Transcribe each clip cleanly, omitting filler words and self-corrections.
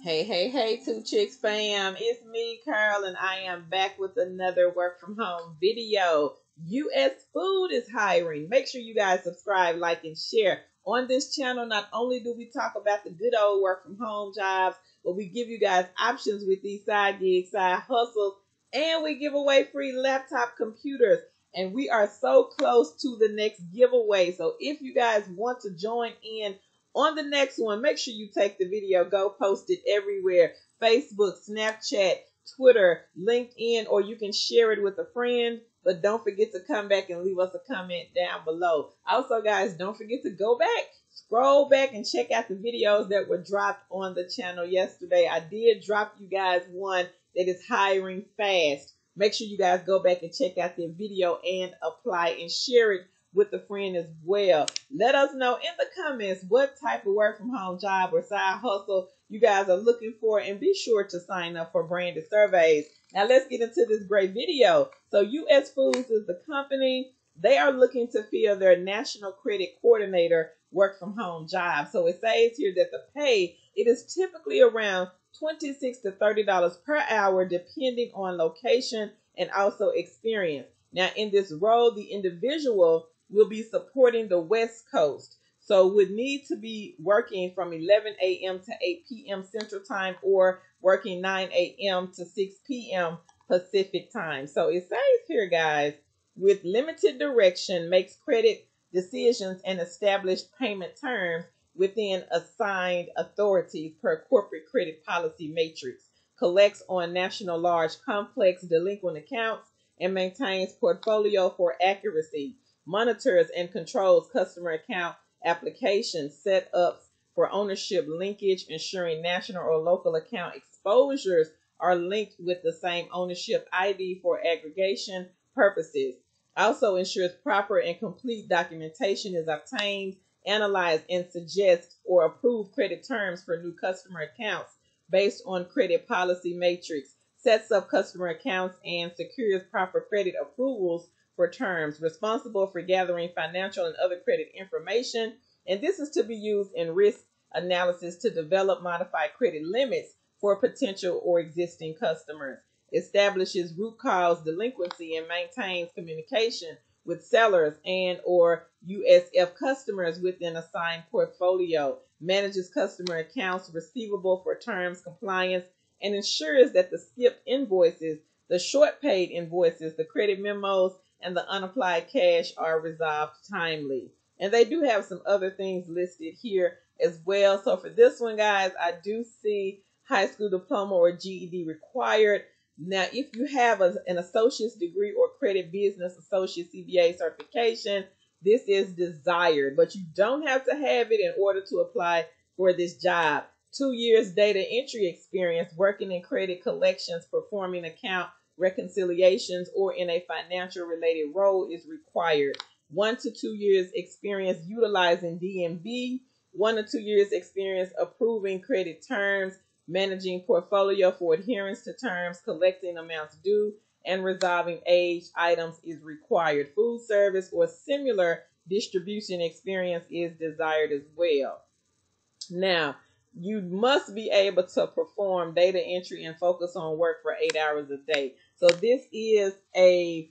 Hey, hey, hey, Two Chicks fam. It's me, Carl, and I am back with another work from home video. US Food is hiring. Make sure you guys subscribe, like, and share. On this channel, not only do we talk about the good old work from home jobs, but we give you guys options with these side gigs, side hustles, and we give away free laptop computers. And we are so close to the next giveaway. So if you guys want to join in on the next one, make sure you take the video, go post it everywhere, Facebook, Snapchat, Twitter, LinkedIn, or you can share it with a friend. But don't forget to come back and leave us a comment down below. Also, guys, don't forget to go back, scroll back and check out the videos that were dropped on the channel yesterday. I did drop you guys one that is hiring fast. Make sure you guys go back and check out their video and apply and share it with a friend as well. Let us know in the comments what type of work from home job or side hustle you guys are looking for, and be sure to sign up for Branded Surveys. Now let's get into this great video. So US Foods is the company. They are looking to fill their National Credit Coordinator work from home job. So it says here that the pay, it is typically around $26 to $30 per hour depending on location and also experience. Now in this role, the individual will be supporting the West Coast, so would need to be working from 11 a.m. to 8 p.m. Central Time, or working 9 a.m. to 6 p.m. Pacific Time. So it says here, guys, with limited direction, makes credit decisions and established payment terms within assigned authorities per corporate credit policy matrix, collects on national large complex delinquent accounts, and maintains portfolio for accuracy, monitors and controls customer account application setups for ownership linkage, ensuring national or local account exposures are linked with the same ownership ID for aggregation purposes. Also ensures proper and complete documentation is obtained, analyzed, and suggests or approve credit terms for new customer accounts based on credit policy matrix, sets up customer accounts, and secures proper credit approvals for terms, responsible for gathering financial and other credit information, and this is to be used in risk analysis to develop modified credit limits for potential or existing customers, establishes root cause delinquency, and maintains communication with sellers and or USF customers within assigned portfolio, manages customer accounts receivable for terms compliance, and ensures that the skipped invoices, the short paid invoices, the credit memos, and the unapplied cash are resolved timely. And they do have some other things listed here as well. So for this one, guys, I do see high school diploma or GED required. Now, if you have an associate's degree or credit business associate CBA certification, this is desired, but you don't have to have it in order to apply for this job. 2 years data entry experience working in credit collections, performing account reconciliations, or in a financial related role is required. 1 to 2 years experience utilizing DMB, 1 to 2 years experience approving credit terms, managing portfolio for adherence to terms, collecting amounts due, and resolving age items is required. Food service or similar distribution experience is desired as well. Now, you must be able to perform data entry and focus on work for 8 hours a day. So this is a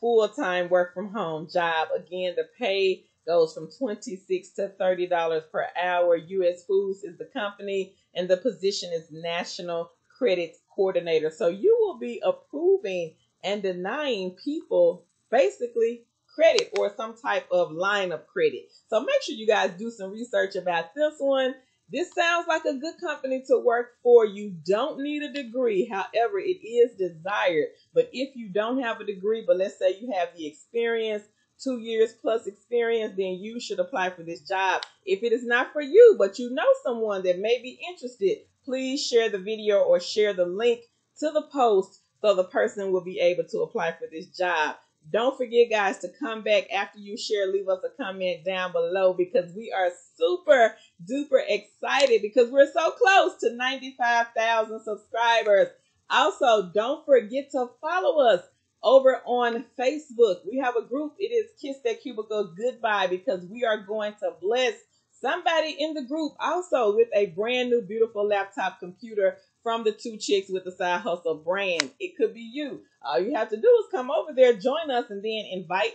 full-time work from home job. Again, the pay goes from $26 to $30 per hour. US Foods is the company, and the position is National Credit Coordinator. So you will be approving and denying people basically credit or some type of line of credit. So make sure you guys do some research about this one. This sounds like a good company to work for. You don't need a degree. However, it is desired. But if you don't have a degree, but let's say you have the experience, 2 years plus experience, then you should apply for this job. If it is not for you, but you know someone that may be interested, please share the video or share the link to the post so the person will be able to apply for this job. Don't forget, guys, to come back after you share. Leave us a comment down below because we are super duper excited because we're so close to 95,000 subscribers. Also, don't forget to follow us over on Facebook. We have a group. It is Kiss That Cubicle Goodbye because we are going to bless somebody in the group also with a brand new beautiful laptop computer from the Two Chicks with the Side Hustle brand. It could be you. All you have to do is come over there, join us, and then invite.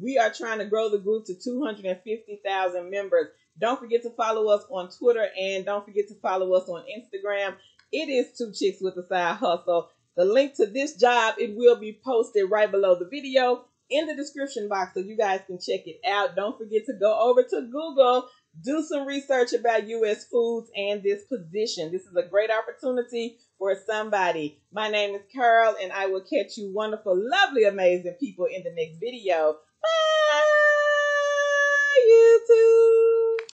We are trying to grow the group to 250,000 members. Don't forget to follow us on Twitter, and don't forget to follow us on Instagram. It is Two Chicks with a Side Hustle. The link to this job, it will be posted right below the video in the description box so you guys can check it out. Don't forget to go over to Google, do some research about US Foods and this position. This is a great opportunity for somebody. My name is Carol, and I will catch you wonderful, lovely, amazing people in the next video. Bye, YouTube.